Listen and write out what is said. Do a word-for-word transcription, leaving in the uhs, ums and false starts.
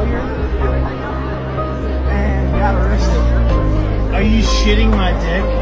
lawyer and got arrested. Are you shitting my dick?